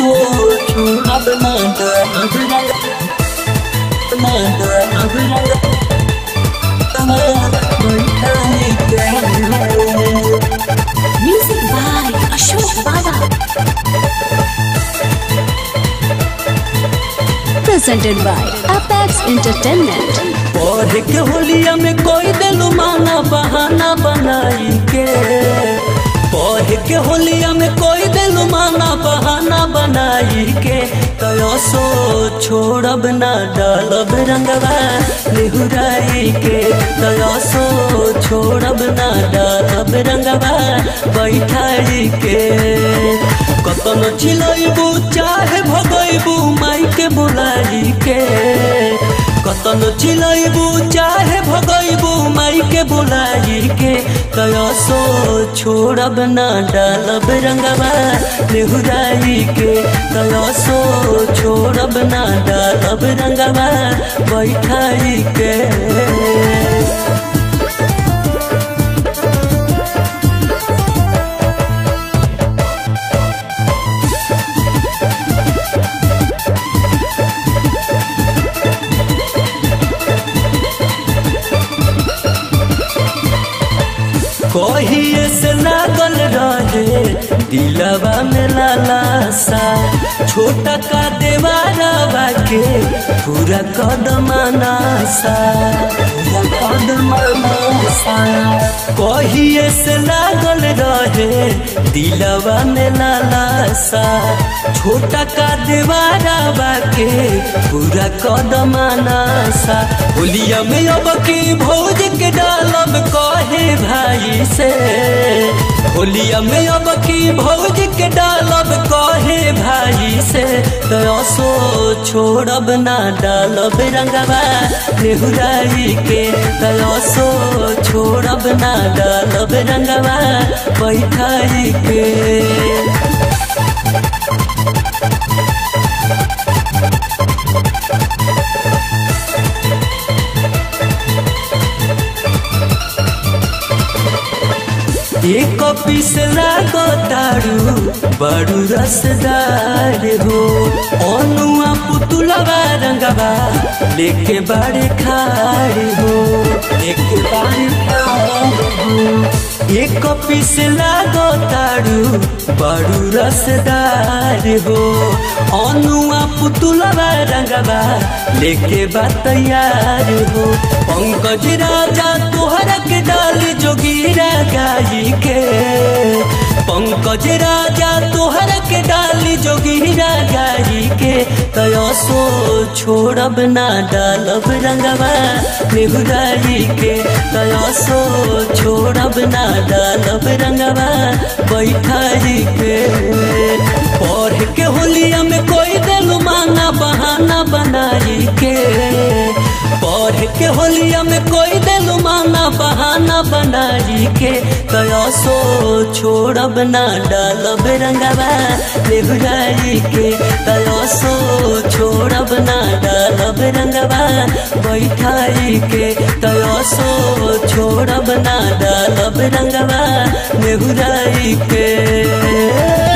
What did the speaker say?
सोचूं अब मैं तो Presented by Apex Entertainment। पौधे के होलिया में कोई दिलू माना बहाना बनाई के, पौधे के होलिया में कोई दिलू माना बहाना बनाई के, तयो सो छोड़ब ना डालब रंगवा निहुराई के, तयो सो छोड़ब ना डालब रंगवा बैठाई के। कतनो चिलइबू चाहे भगइबू माई के बुलाई के, कतनो चिलइबू चाहे भगइबू माई के बुलाई के, तयो सो छोड़ब ना डालब रंगवा निहुराई के, तयो सो छोड़ब ना डालब रंगवा बैठाई के। कहिए से लागल रहे दिलवा में लालासा, छोटा का देवारा बाके पूरा कदमानासा, कदमानासा। कहिए से लागल रहे दिलवा में लालासा, छोटा का देवारा बाके पूरा कदमानासा। होलिया में अब के भौज के डालब कहे भाई से, होलिया में अब की भौज के डालब कहे भाई से, तयो सो छोड़ब ना डालब रंगवा नेहुराई के, तयो सो छोड़ब ना डालब रंगवा बैठाई के। एक पीस लागो तारू बड़ू रसदार हो, ओनुआ पुतुलवा रंगवा लेके बाड़े खाड़ हो, लेके बाड़े खाड़। एक पीस लागो तारू बड़ू रसदार हो, ओनुआ पुतुलवा रंगवा लेके बतैयार हो। पंकज राजा तोहरा के डाल जोगीरा गाई के, पंकज राजा तोहरा के डाल जोगीरा गाई के, तयो सो छोड़ब ना डालब रंगवा नेहुराई के, तयो सो छोड़ब ना डालब रंगवा बैठाई के। पौधे के होलिया में कोई दिलू माना बहाना बनाई के, पौधे के होलिया में कोई दिलू माना बहाना बनाई के, तयो सो छोड़ब ना डालब रंगवा नेहुराई के, तयो सो छोड़ब ना डालब रंगवा बैठाई के, तयो सो छोड़ब ना डालब रंगवा नेहुराई के।